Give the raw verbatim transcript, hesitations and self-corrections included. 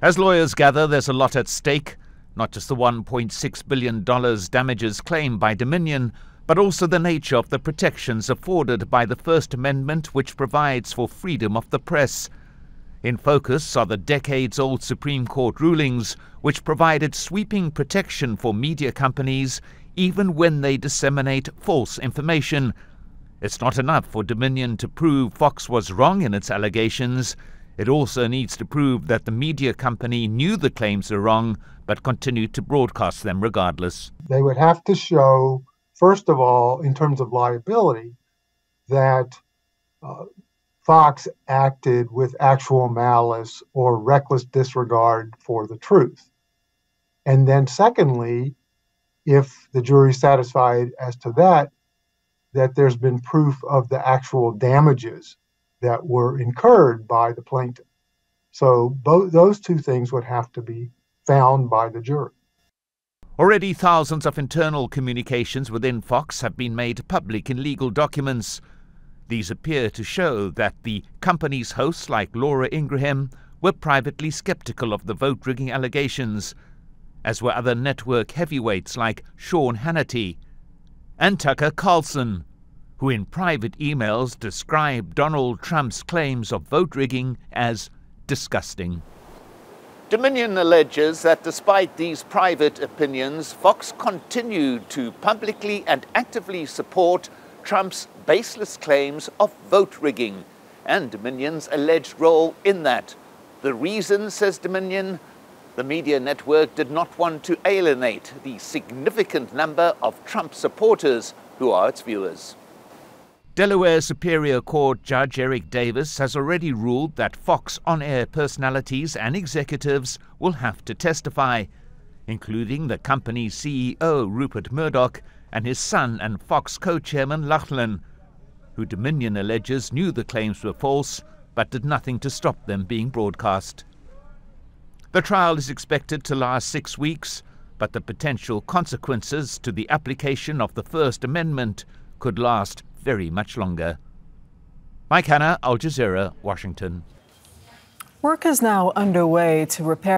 As lawyers gather, there's a lot at stake, not just the one point six billion dollars damages claimed by Dominion, but also the nature of the protections afforded by the First Amendment, which provides for freedom of the press. In focus are the decades-old Supreme Court rulings, which provided sweeping protection for media companies, even when they disseminate false information. It's not enough for Dominion to prove Fox was wrong in its allegations. It also needs to prove that the media company knew the claims were wrong, but continued to broadcast them regardless. They would have to show, first of all, in terms of liability, that uh, Fox acted with actual malice or reckless disregard for the truth. And then secondly, if the jury's satisfied as to that, that there's been proof of the actual damages that were incurred by the plaintiff. So both those two things would have to be found by the jury. Already, thousands of internal communications within Fox have been made public in legal documents. These appear to show that the company's hosts, like Laura Ingraham, were privately skeptical of the vote-rigging allegations, as were other network heavyweights like Sean Hannity and Tucker Carlson, who in private emails described Donald Trump's claims of vote rigging as disgusting. Dominion alleges that despite these private opinions, Fox continued to publicly and actively support Trump's baseless claims of vote rigging and Dominion's alleged role in that. The reason, says Dominion, the media network did not want to alienate the significant number of Trump supporters who are its viewers. Delaware Superior Court Judge Eric Davis has already ruled that Fox on-air personalities and executives will have to testify, including the company's C E O Rupert Murdoch and his son and Fox co-chairman Lachlan, who Dominion alleges knew the claims were false but did nothing to stop them being broadcast. The trial is expected to last six weeks, but the potential consequences to the application of the First Amendment could last very much longer. Mike Hanna, Al Jazeera, Washington. Work is now underway to repair